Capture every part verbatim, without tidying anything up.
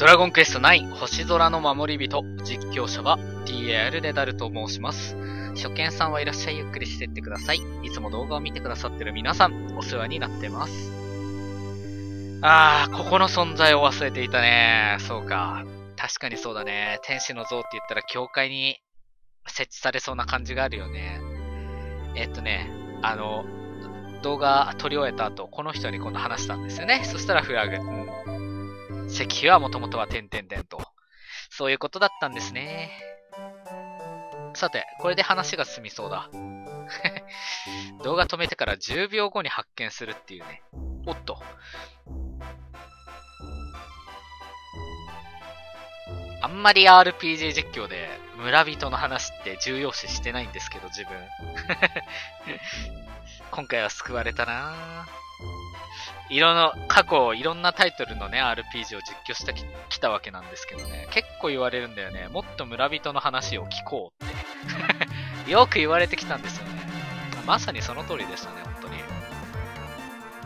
ドラゴンクエストナイン星空の守り人、実況者は ディーエーアール レダルと申します。初見さんはいらっしゃい、ゆっくりしてってください。いつも動画を見てくださってる皆さん、お世話になってます。あー、ここの存在を忘れていたね。そうか。確かにそうだね。天使の像って言ったら教会に設置されそうな感じがあるよね。えっとね、あの、動画撮り終えた後、この人に今度話したんですよね。そしたらフラグ。うん、石碑はもともとは点々点と。そういうことだったんですね。さて、これで話が進みそうだ。動画止めてからじゅうびょうごに発見するっていうね。おっと。あんまり アールピージー 実況で村人の話って重要視してないんですけど、自分。今回は救われたなぁ。いろんな、過去いろんなタイトルのね、アールピージー を実況してきたわけなんですけどね。結構言われるんだよね。もっと村人の話を聞こうって。よく言われてきたんですよね。まさにその通りでしたね、本当に。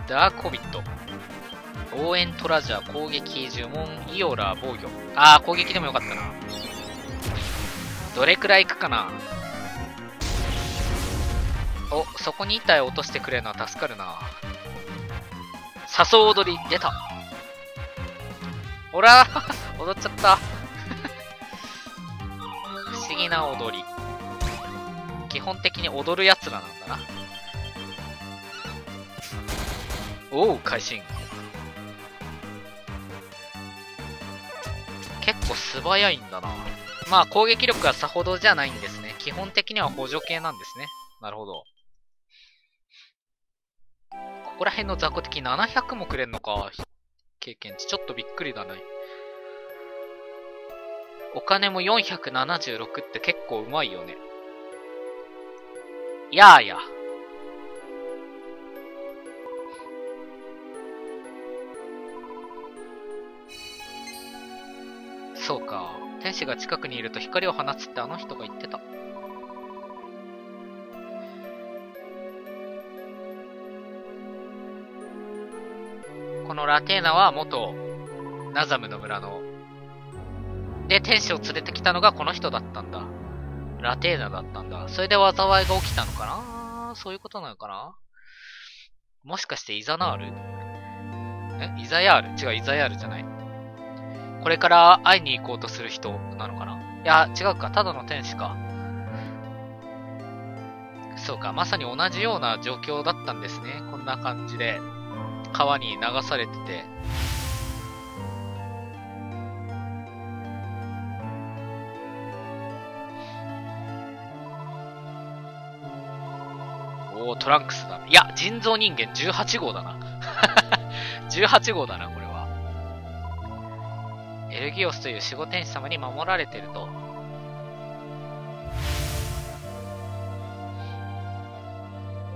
ダーコビット。応援トラジャー、攻撃、呪文、イオラ、防御。あー、攻撃でもよかったな。どれくらいいくかな。お、そこにいったい落としてくれるのは助かるな。誘う踊り、出た。おらー、踊っちゃった。不思議な踊り。基本的に踊るやつらなんだな。おう、会心。結構素早いんだな。まあ攻撃力はさほどじゃないんですね。基本的には補助系なんですね。なるほど。ここら辺の雑魚敵ななひゃくもくれんのか。経験値。ちょっとびっくりだね。お金もよんひゃくななじゅうろくって結構うまいよね。やあや。そうか。天使が近くにいると光を放つってあの人が言ってた。このラテーナは元ナザムの村の。で、天使を連れてきたのがこの人だったんだ。ラテーナだったんだ。それで災いが起きたのかな。そういうことなのかな。もしかしてイザナール？え？イザヤール？違う、イザヤールじゃない。これから会いに行こうとする人なのかな。いや、違うか。ただの天使か。そうか。まさに同じような状況だったんですね。こんな感じで。川に流されてて。おお、トランクスだ。いや、人造人間じゅうはちごうだな。じゅうはちごうだな、これ。エルギオスという守護天使様に守られてると。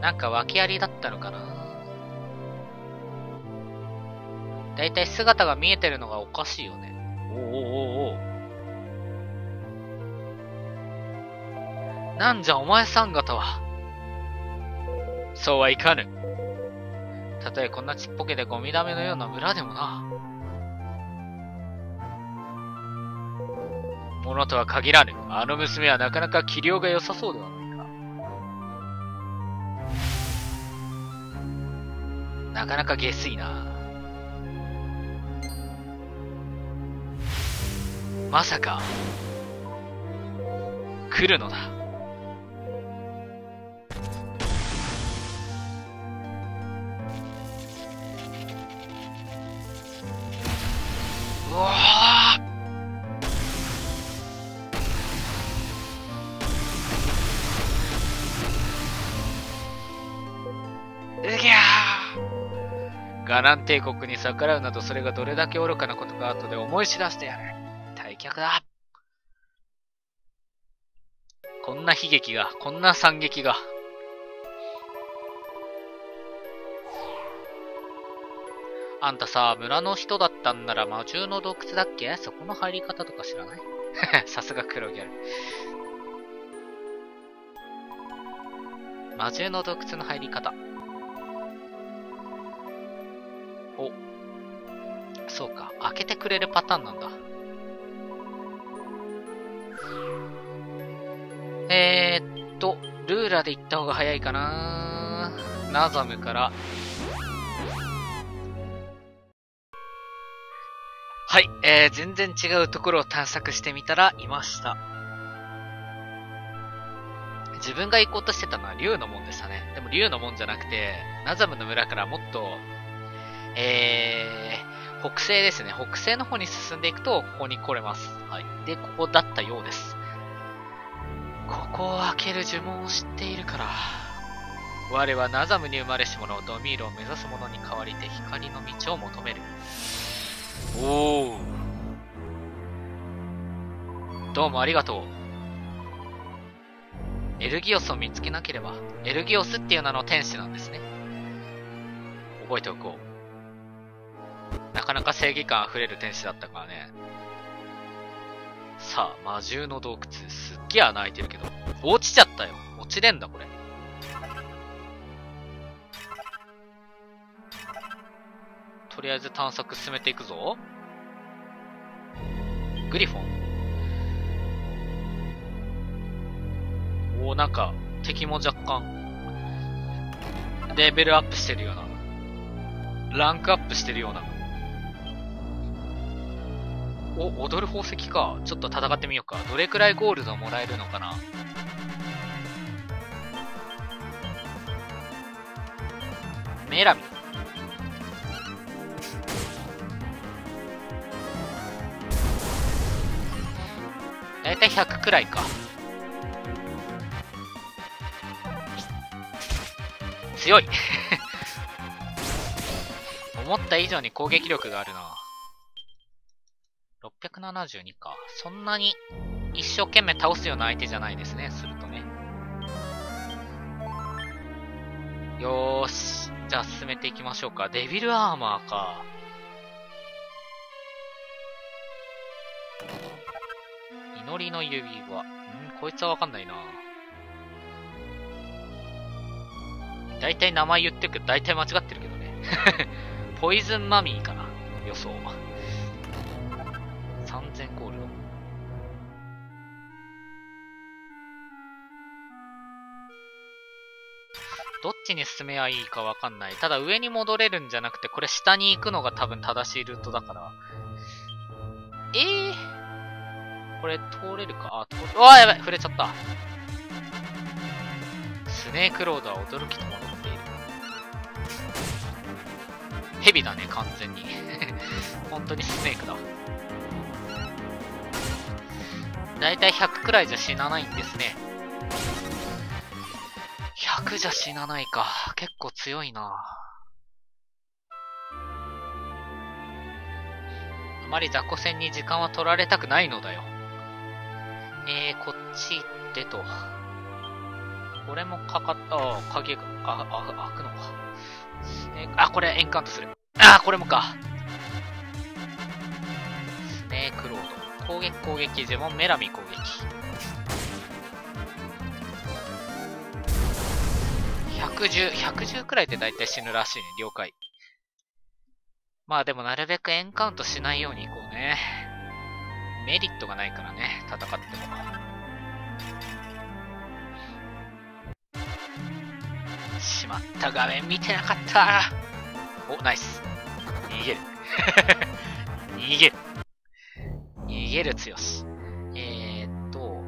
なんか訳ありだったのかな。だいたい姿が見えてるのがおかしいよね。おおおお。なんじゃお前さん方は。そうはいかぬ。たとえこんなちっぽけでゴミだめのような村でもな。ものとは限らぬ。あの娘はなかなか器量が良さそうではないか。なかなか下水な。まさか来るのだ。うわぁ、ガラン帝国に逆らうなどそれがどれだけ愚かなことか後で思い知らせてやる。退却だ。こんな悲劇が、こんな惨劇が。あんたさ、村の人だったんなら魔獣の洞窟だっけ？そこの入り方とか知らない？さすが黒ギャル。魔獣の洞窟の入り方。そうか、開けてくれるパターンなんだ。えーっと、ルーラーで行った方が早いかな。ナザムから。はい、えー、全然違うところを探索してみたらいました。自分が行こうとしてたのは竜の門でしたね。でも竜の門じゃなくて、ナザムの村からもっと、えー、北西ですね。北西の方に進んでいくと、ここに来れます。はい。で、ここだったようです。ここを開ける呪文を知っているから。我はナザムに生まれし者、ドミールを目指す者に代わりて光の道を求める。おお、どうもありがとう。エルギオスを見つけなければ。エルギオスっていう名の天使なんですね。覚えておこう。なかなか正義感あふれる天使だったからね。さあ、魔獣の洞窟。すっげえ穴開いてるけど。落ちちゃったよ。落ちれんだこれ。とりあえず探索進めていくぞ。グリフォン。おお、なんか敵も若干レベルアップしてるような、ランクアップしてるような。お、踊る宝石か。ちょっと戦ってみようか。どれくらいゴールドもらえるのかな。メラミ、だいたいひゃくくらいか。強い思った以上に攻撃力があるな。ろっぴゃくななじゅうにか。そんなに一生懸命倒すような相手じゃないですね。するとね。よーし、じゃあ進めていきましょうか。デビルアーマーか。祈りの指輪。ん、こいつはわかんないな。だいたい名前言ってるけど、だいたい間違ってるけどね。ポイズンマミーかな、予想。さんぜんゴールド。どっちに進めばいいかわかんない。ただ上に戻れるんじゃなくて、これ下に行くのが多分正しいルートだから。ええー。これ通れるか。あ、通る。うわあ、やばい、触れちゃった。スネークロードは驚きと戻っている。ヘビだね、完全に。本当にスネークだ。だいたいひゃくくらいじゃ死なないんですね。ひゃくじゃ死なないか。結構強いな。あまり雑魚戦に時間は取られたくないのだよ。えー、こっち行ってと。これもかかった。ああ、鍵が、あ、あ、開くのか。スネーク、あ、これエンカウントする。ああ、これもか。スネークロード。攻撃、攻撃、呪文、メラミ攻撃。ひゃくじゅう、ひゃくじゅうくらいでだいたい死ぬらしいね。了解。まあでもなるべくエンカウントしないようにいこうね。メリットがないからね、戦っても。しまった、画面見てなかった。お、ナイス。逃げる。逃げる。逃げる強し。えーっと、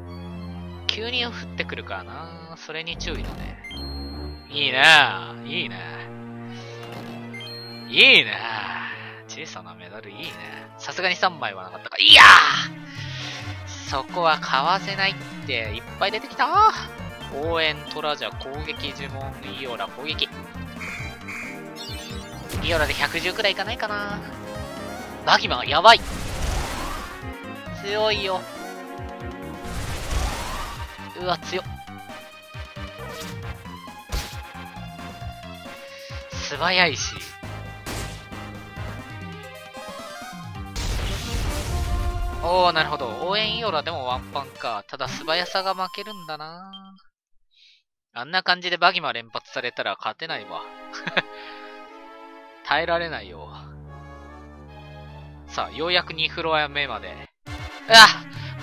急に降ってくるからな。それに注意だね。いいなぁ、いいなぁ。いいなぁ。小さなメダルいいね。さすがにさんまいはなかったか。いやー、そこは買わせないって、いっぱい出てきた。応援トラジャ、攻撃呪文、イオラ攻撃。イオラでひゃくじゅうくらいいかないかな。マギマ、やばい。強いよ。うわ、強っ。素早いし。おー、なるほど。応援イオラでもワンパンか。ただ素早さが負けるんだな。あんな感じでバギマ連発されたら勝てないわ。耐えられないよ。さあ、ようやくにフロア目まで。うわっ、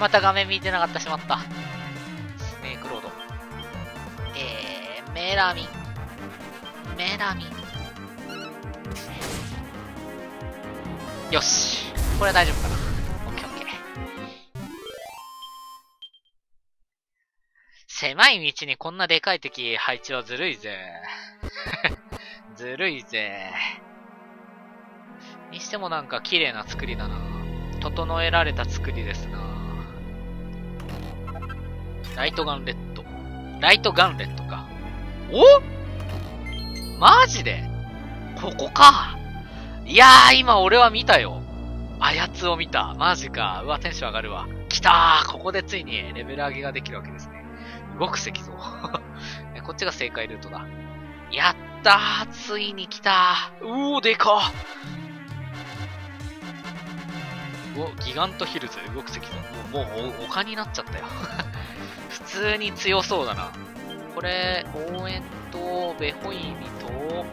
また画面見てなかった、しまった。スネークロード。えー、メラミン。メラミン。よし。これは大丈夫かな。オッケーオッケー。狭い道にこんなでかい敵配置はずるいぜ。ずるいぜ。にしてもなんか綺麗な作りだな。整えられた作りですな。ライトガンレッド。ライトガンレッドか。お？マジで？ここか。いやー、今俺は見たよ。あやつを見た。マジか。うわ、テンション上がるわ。来たー。ここでついにレベル上げができるわけですね。動く石像。こっちが正解ルートだ。やったー。ついに来たー。うおー、でかー。ギガントヒルズ、動く石像。もう、もう丘になっちゃったよ。普通に強そうだな。これ、応援と、ベホイミと、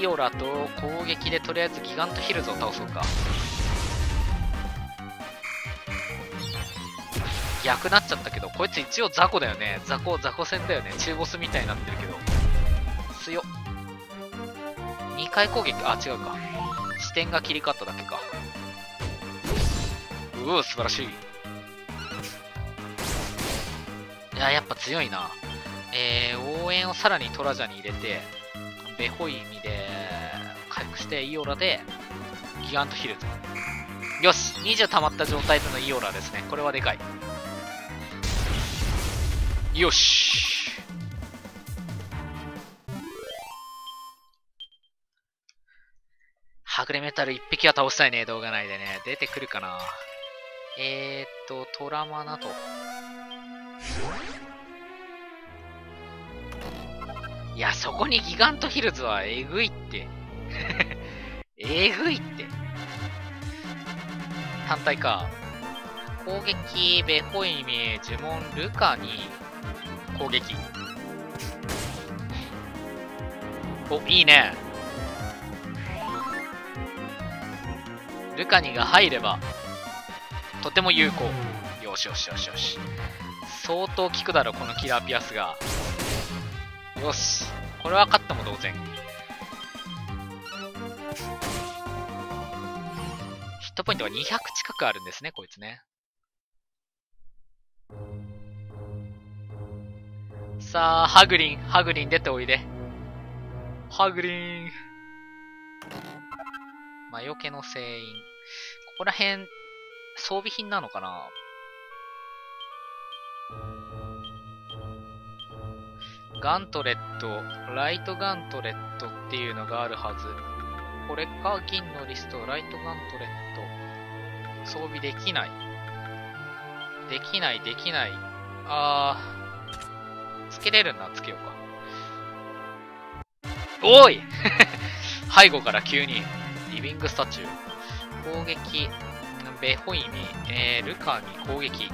イオラと攻撃でとりあえずギガントヒルズを倒そうか。逆なっちゃったけど、こいつ一応雑魚だよね。雑魚、雑魚戦だよね。中ボスみたいになってるけど。強っ。にかい攻撃、あ、違うか。視点が切り替わっただけか。うお、素晴らしい。いや、やっぱ強いな。えー、応援をさらにトラジャに入れて、ベホイミで、回復して、イオラで、ギガントヒルズ。よし！ にじゅう 溜まった状態でのイオラですね。これはでかい。よし！はぐれメタル一匹は倒したいね、動画内でね。出てくるかな。えーっと、トラマナと。いや、そこにギガントヒルズはえぐいって。えぐいって。単体か。攻撃、ベホイミ、呪文、ルカに、攻撃。お、いいね。ルカニが入れば、とても有効。よしよしよしよし。相当効くだろ、このキラーピアスが。よし。これは勝ったも同然。ヒットポイントがにひゃく近くあるんですね、こいつね。さあ、ハグリン、ハグリン出ておいで。ハグリン。魔除けの聖印。ここら辺、装備品なのかな？ガントレット、ライトガントレットっていうのがあるはず。これか、銀のリスト、ライトガントレット。装備できない。できない、できない。あー、つけれるな、つけようか。おい背後から急に。リビングスタチュー。攻撃、ベホイミ、えー、ルカに攻撃。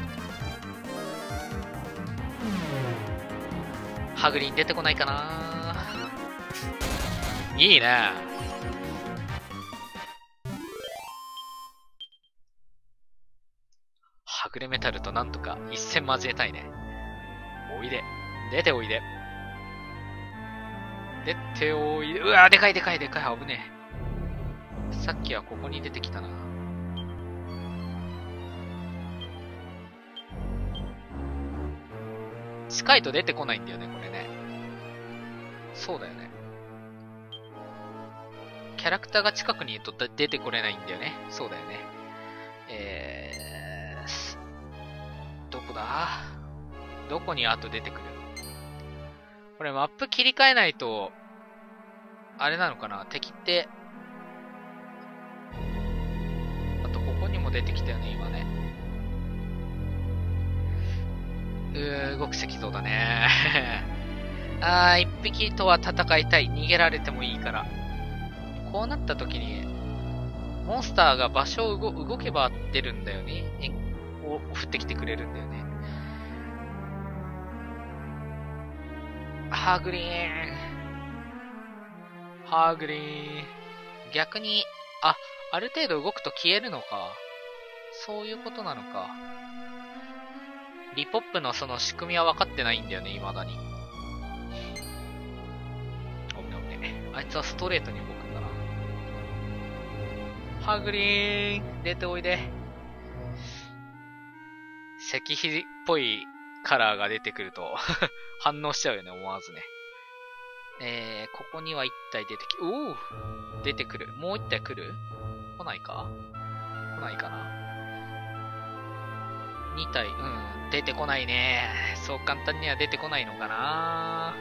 ハグリン出てこないかな。いいね。はぐれメタルとなんとか一戦交えたいね。おいで。出ておいで。出ておいで。うわー、でかいでかいでかい。危ねえ。さっきはここに出てきたな。近いと出てこないんだよね、これね。そうだよね。キャラクターが近くにいると出てこれないんだよね。そうだよね。えー、どこだ？どこにあと出てくる？これマップ切り替えないと、あれなのかな？敵って、出てきたよね、今ね。うー、動く石像だね。あー、一匹とは戦いたい。逃げられてもいいから。こうなった時に、モンスターが場所を 動, 動けば出るんだよね。を降ってきてくれるんだよね。ハーグリーン。ハーグリーン。逆に、あ、ある程度動くと消えるのか。そういうことなのか。リポップのその仕組みは分かってないんだよね、未だに。おめおめ。あいつはストレートに動くんだな。ハグリーン、出ておいで。石碑っぽいカラーが出てくると反応しちゃうよね、思わずね。えー、ここにはいっ体出てき、おお、出てくる。もういっ体来る？来ないか？来ないかな。に体、うん、出てこないね。そう簡単には出てこないのかな。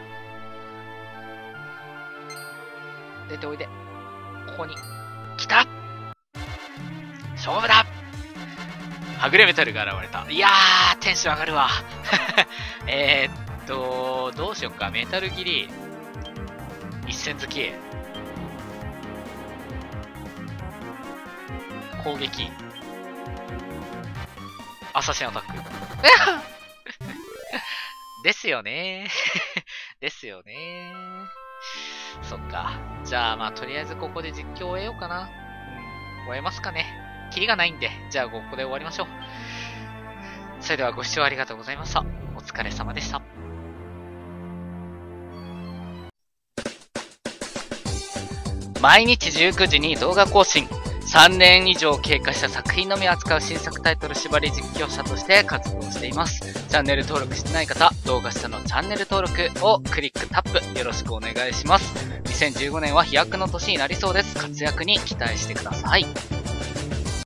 出ておいで。ここに。来た！勝負だ！はぐれメタルが現れた。いやー、テンション上がるわ。えーっと、どうしよっか。メタル斬り。一線突き。攻撃。アサシンアタック。ですよねー。ですよねー。そっか。じゃあ、まあ、とりあえずここで実況を終えようかな。うん、終えますかね。キリがないんで、じゃあここで終わりましょう。それではご視聴ありがとうございました。お疲れ様でした。毎日じゅうくじに動画更新。さんねん以上経過した作品のみ扱う新作タイトル縛り実況者として活動しています。チャンネル登録してない方、動画下のチャンネル登録をクリックタップよろしくお願いします。にせんじゅうごねんは飛躍の年になりそうです。活躍に期待してください。